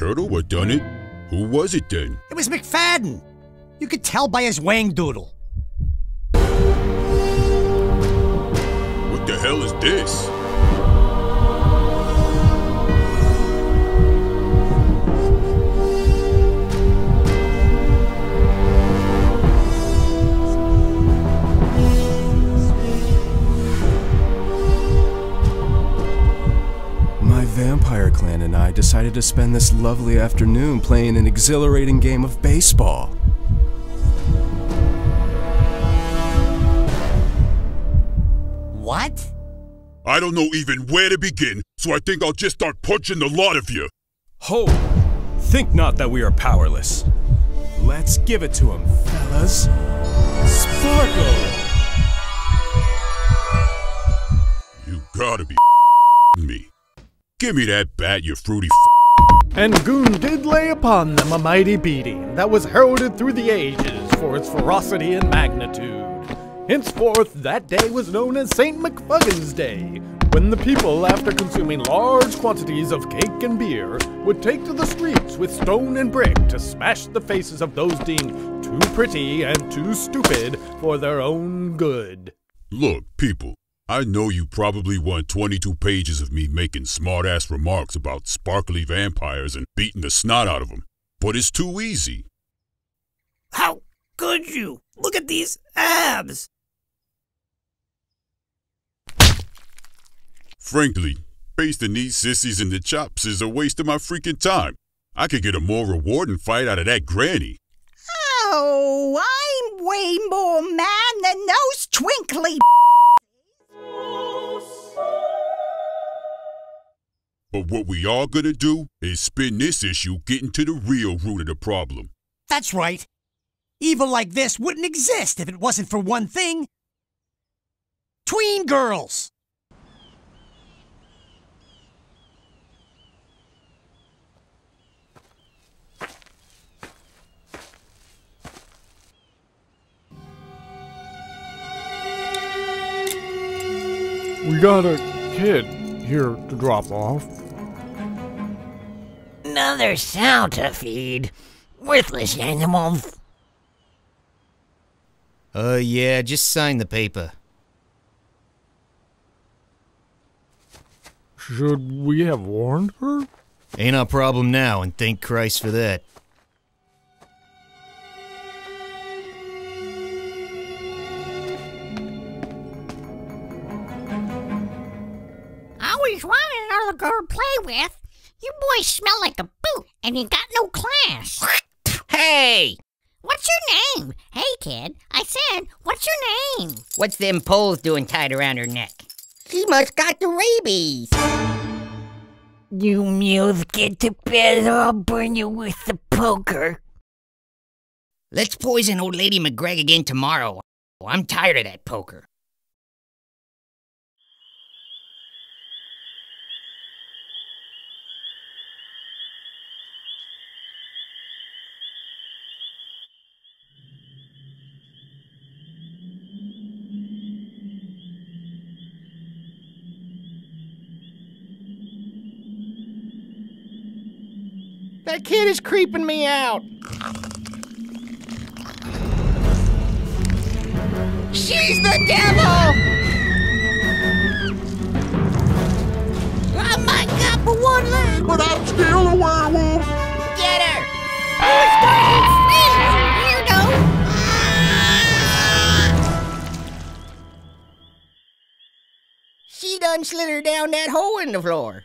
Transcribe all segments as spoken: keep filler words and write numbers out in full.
Turtle had done it? Who was it then? It was McFadden. You could tell by his wang doodle. What the hell is this? Vampire Clan and I decided to spend this lovely afternoon playing an exhilarating game of baseball. What? I don't know even where to begin, so I think I'll just start punching the lot of you. Ho! Think not that we are powerless. Let's give it to him, fellas. Sparkle! You gotta be f***ing me. Give me that bat, you fruity f***. And Goon did lay upon them a mighty beating that was heralded through the ages for its ferocity and magnitude. Henceforth, that day was known as Saint McFuggin's Day, when the people, after consuming large quantities of cake and beer, would take to the streets with stone and brick to smash the faces of those deemed too pretty and too stupid for their own good. Look, people. I know you probably want twenty-two pages of me making smart-ass remarks about sparkly vampires and beating the snot out of them, but it's too easy. How could you? Look at these abs! Frankly, pasting these sissies in the chops is a waste of my freaking time. I could get a more rewarding fight out of that granny. Oh, I'm way more man than those twinkly But what we are gonna do is spin this issue getting to the real root of the problem. That's right. Evil like this wouldn't exist if it wasn't for one thing. Tween girls. We got a kid here to drop off. Another sow to feed. Worthless animal. Uh, yeah, just sign the paper. Should we have warned her? Ain't our problem now, and thank Christ for that. Always wanted another girl to play with. You boys smell like a boot, and you got no class. Hey! What's your name? Hey, kid. I said, what's your name? What's them poles doing tied around her neck? She must got the rabies. You mules, get to bed or I'll burn you with the poker. Let's poison old lady McGregor again tomorrow. Oh, I'm tired of that poker. That kid is creeping me out. She's the devil! I might got for one leg, but I'm still a werewolf. Get her! Oh, it's going to freeze, weirdo! Ah! She done slid her down that hole in the floor.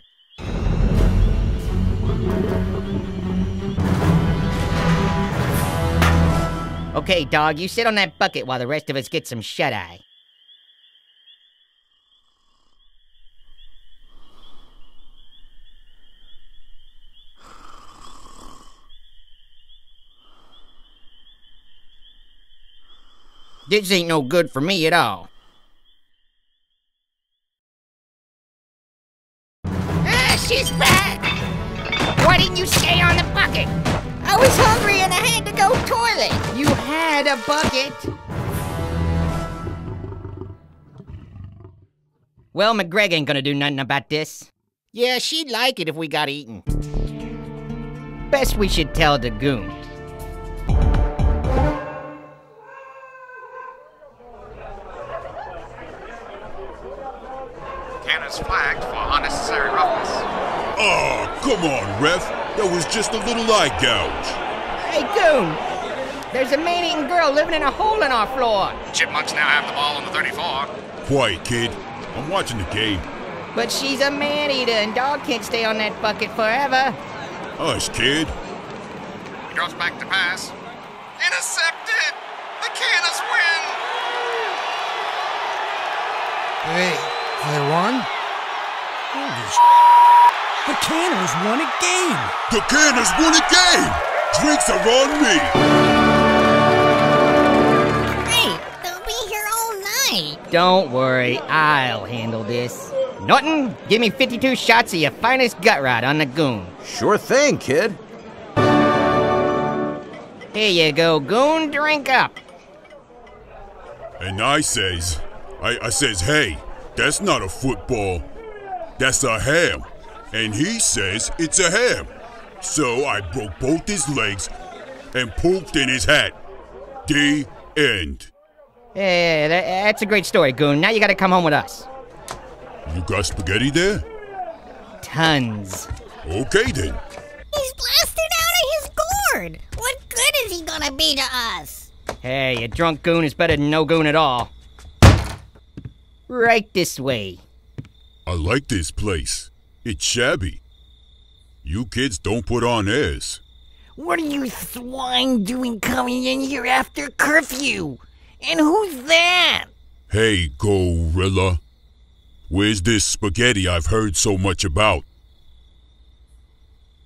Okay, dog, you sit on that bucket while the rest of us get some shut-eye. This ain't no good for me at all. Ah, she's back! Why didn't you stay on the bucket? I was hungry and I had to go toilet. You had a bucket. Well, McGregor ain't gonna do nothing about this. Yeah, she'd like it if we got eaten. Best we should tell the Goon. Tanner's flagged for unnecessary roughness. Oh, come on, ref. That was just a little eye gouge. Hey, Goon. There's a man-eating girl living in a hole in our floor. Chipmunks now have the ball on the thirty-four. Quiet, kid. I'm watching the game. But she's a man-eater, and dog can't stay on that bucket forever. Hush, kid. He drops back to pass. Intercepted! The Canners win! Hey, they won? Holy s***. The Canners won a game! The Canners won a game! Drinks are on me! Hey, they'll be here all night! Don't worry, I'll handle this. Norton, give me fifty-two shots of your finest gut rod on the Goon. Sure thing, kid. Here you go, Goon, drink up. And I says, I, I says, hey, that's not a football. That's a ham. And he says it's a ham. So I broke both his legs and pooped in his hat. The end. Yeah, that, that's a great story, Goon. Now you gotta come home with us. You got spaghetti there? Tons. Okay, then. He's blasted out of his gourd! What good is he gonna be to us? Hey, a drunk Goon is better than no Goon at all. Right this way. I like this place. It's shabby. You kids don't put on airs. What are you swine doing coming in here after curfew? And who's that? Hey, gorilla. Where's this spaghetti I've heard so much about?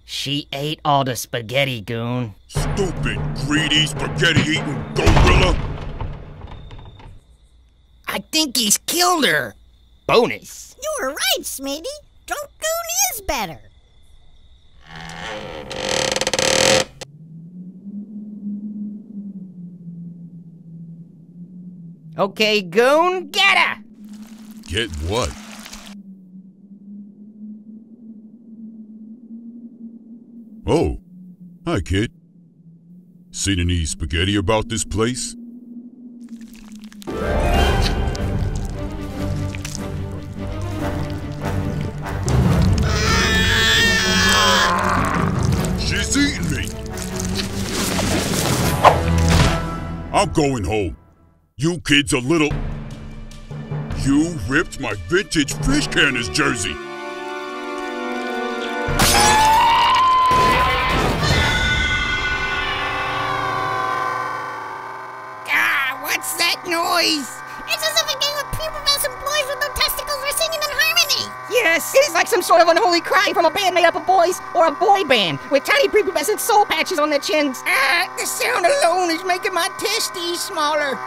She ate all the spaghetti, Goon. Stupid, greedy, spaghetti-eating gorilla! I think he's killed her. Bonus. You were right, Smitty. Drunk Goon is better. Okay, Goon, get her! Get what? Oh, hi, kid. Seen any spaghetti about this place? She's eating me! I'm going home. You kids are little... You ripped my vintage Fish Canners jersey! Ah, what's that noise? It's as if a gang of prepubescent boys with no testicles were singing in harmony! Yes, it is like some sort of unholy cry from a band made up of boys, or a boy band, with tiny prepubescent soul patches on their chins. Ah, the sound alone is making my testes smaller.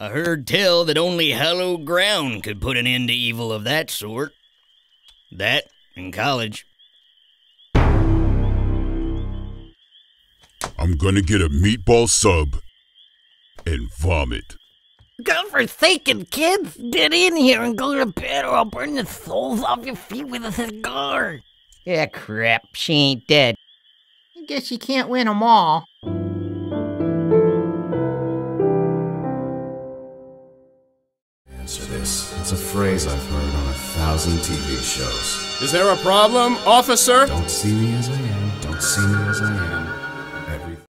I heard tell that only hallowed ground could put an end to evil of that sort. That, in college. I'm gonna get a meatball sub and vomit. God forsaken, kids! Get in here and go to bed or I'll burn the soles off your feet with a cigar! Yeah, crap, she ain't dead. I guess you can't win them all. This. It's a phrase I've heard on a thousand T V shows. Is there a problem, officer? Don't see me as I am. Don't see me as I am.